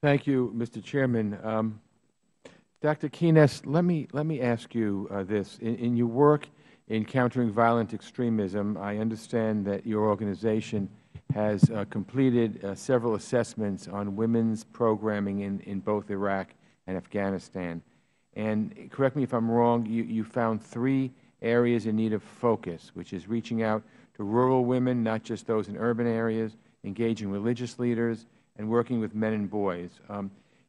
Thank you, Mr. Chairman. Dr. Keynes, let me ask you this. In your work in countering violent extremism, I understand that your organization has completed several assessments on women's programming in both Iraq and Afghanistan. And correct me if I am wrong, you found three areas in need of focus, which is reaching out to rural women, not just those in urban areas, engaging religious leaders, and working with men and boys.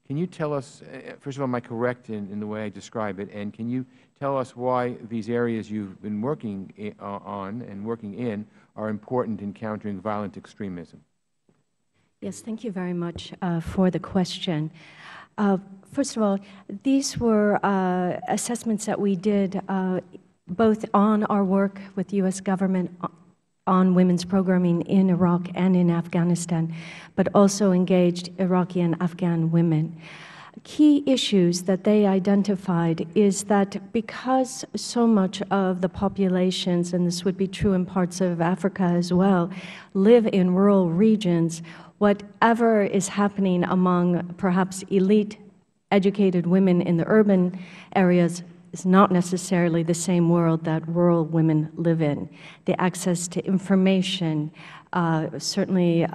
Can you tell us, first of all, am I correct in the way I describe it? And can you tell us why these areas you have been working on and working in are important in countering violent extremism? Yes, thank you very much for the question. First of all, these were assessments that we did both on our work with the U.S. government on women's programming in Iraq and in Afghanistan, but also engaged Iraqi and Afghan women. Key issues that they identified is that because so much of the populations, and this would be true in parts of Africa as well, live in rural regions, whatever is happening among perhaps elite educated women in the urban areas is not necessarily the same world that rural women live in. The access to information, certainly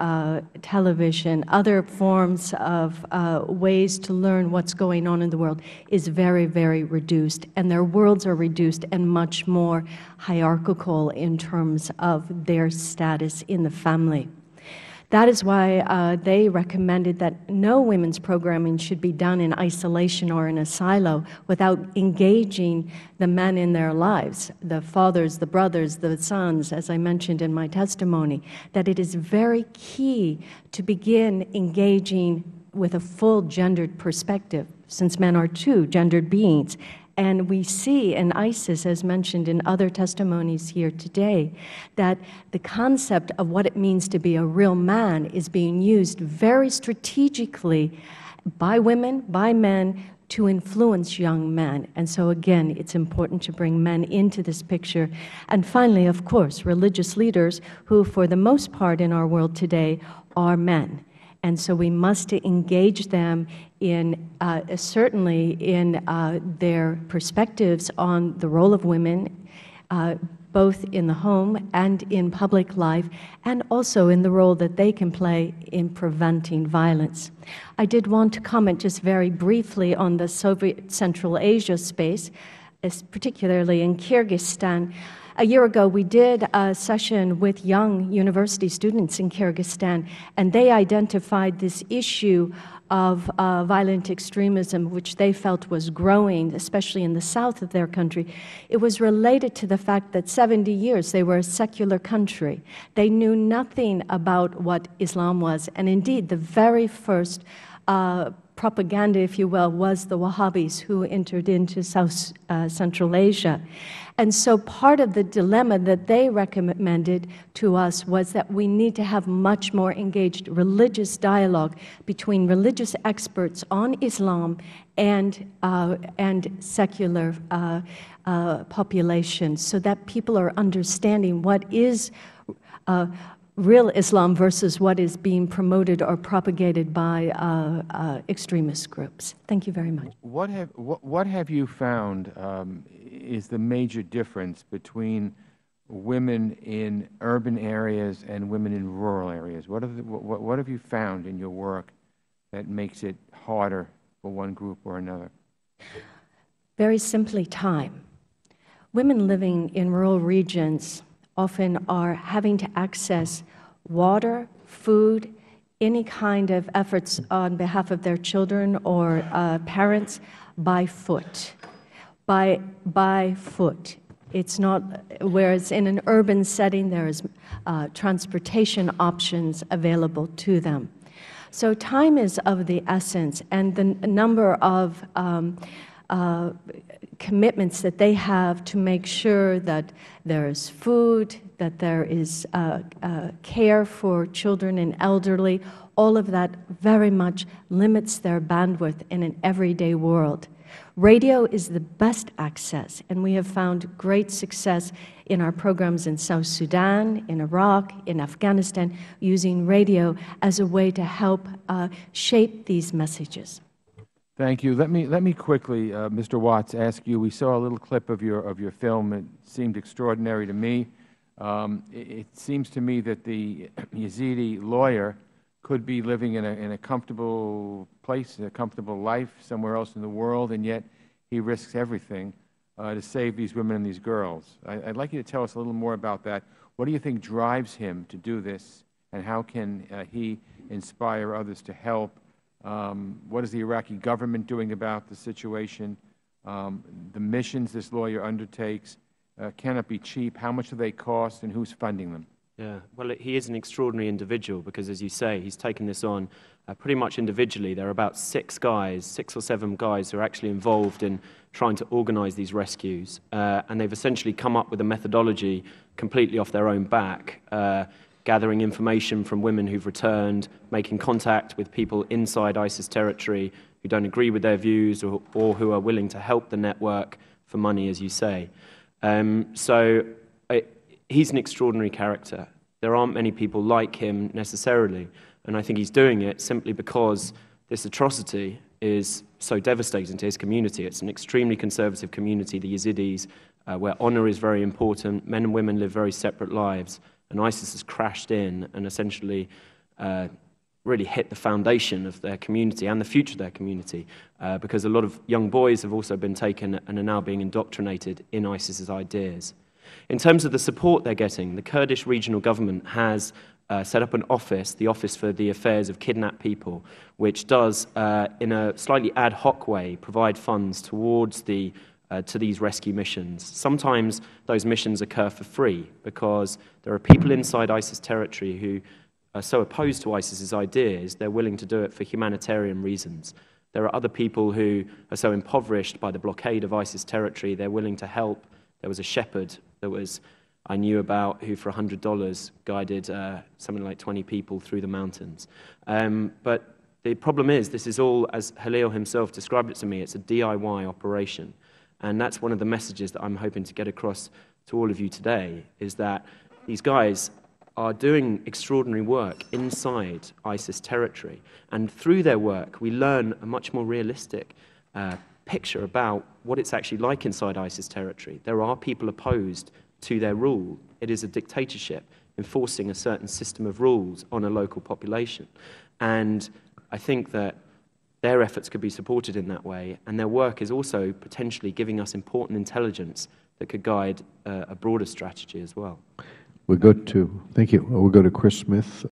television, other forms of ways to learn what's going on in the world is very, very reduced, and their worlds are reduced and much more hierarchical in terms of their status in the family. That is why they recommended that no women's programming should be done in isolation or in a silo without engaging the men in their lives, the fathers, the brothers, the sons, as I mentioned in my testimony, that it is very key to begin engaging with a full gendered perspective, since men are too gendered beings. And we see in ISIS, as mentioned in other testimonies here today, that the concept of what it means to be a real man is being used very strategically by women, by men, to influence young men. And so again, it's important to bring men into this picture. And finally, of course, religious leaders who, for the most part in our world today, are men. And so we must engage them in, certainly in their perspectives on the role of women, both in the home and in public life, and also in the role that they can play in preventing violence. I did want to comment just very briefly on the Soviet Central Asia space, particularly in Kyrgyzstan. A year ago, we did a session with young university students in Kyrgyzstan, and they identified this issue of violent extremism, which they felt was growing, especially in the south of their country. It was related to the fact that 70 years they were a secular country. They knew nothing about what Islam was, and indeed, the very first propaganda, if you will, was the Wahhabis who entered into South Central Asia. And so part of the dilemma that they recommended to us was that we need to have much more engaged religious dialogue between religious experts on Islam and secular populations, so that people are understanding what is real Islam versus what is being promoted or propagated by extremist groups. Thank you very much. What have you found is the major difference between women in urban areas and women in rural areas? What have you found in your work that makes it harder for one group or another? Very simply, time. Women living in rural regions often are having to access water, food, any kind of efforts on behalf of their children or parents by foot. By foot. It's not, whereas in an urban setting there is transportation options available to them. So time is of the essence, and the number of commitments that they have to make sure that there is food, that there is care for children and elderly, all of that very much limits their bandwidth in an everyday world. Radio is the best access, and we have found great success in our programs in South Sudan, in Iraq, in Afghanistan, using radio as a way to help shape these messages. Thank you. Let me quickly, Mr. Watts, ask you. We saw a little clip of your film. It seemed extraordinary to me. It seems to me that the Yazidi lawyer could be living in a comfortable place, a comfortable life somewhere else in the world, and yet he risks everything to save these women and these girls. I'd like you to tell us a little more about that. What do you think drives him to do this, and how can he inspire others to help? What is the Iraqi government doing about the situation? The missions this lawyer undertakes cannot be cheap. How much do they cost, and who's funding them? Yeah, well, he is an extraordinary individual because, as you say, he's taken this on pretty much individually. There are about six or seven guys who are actually involved in trying to organize these rescues, and they've essentially come up with a methodology completely off their own back, gathering information from women who've returned, making contact with people inside ISIS territory who don't agree with their views or who are willing to help the network for money, as you say. He's an extraordinary character. There aren't many people like him necessarily, and I think he's doing it simply because this atrocity is so devastating to his community. It's an extremely conservative community, the Yazidis, where honor is very important. Men and women live very separate lives. And ISIS has crashed in and essentially really hit the foundation of their community and the future of their community, because a lot of young boys have also been taken and are now being indoctrinated in ISIS's ideas. In terms of the support they're getting, the Kurdish regional government has set up an office, the Office for the Affairs of Kidnapped People, which does, in a slightly ad hoc way, provide funds towards to these rescue missions. Sometimes those missions occur for free because there are people inside ISIS territory who are so opposed to ISIS's ideas, they're willing to do it for humanitarian reasons. There are other people who are so impoverished by the blockade of ISIS territory, they're willing to help. There was a shepherd that I knew about who for $100 guided something like 20 people through the mountains. But the problem is, this is all, as Halil himself described it to me, it's a DIY operation. And that's one of the messages that I'm hoping to get across to all of you today, is that these guys are doing extraordinary work inside ISIS territory. And through their work, we learn a much more realistic picture about what it's actually like inside ISIS territory. There are people opposed to their rule. It is a dictatorship enforcing a certain system of rules on a local population. And I think that their efforts could be supported in that way, and their work is also potentially giving us important intelligence that could guide a broader strategy as well. Thank you. We'll go to Chris Smith.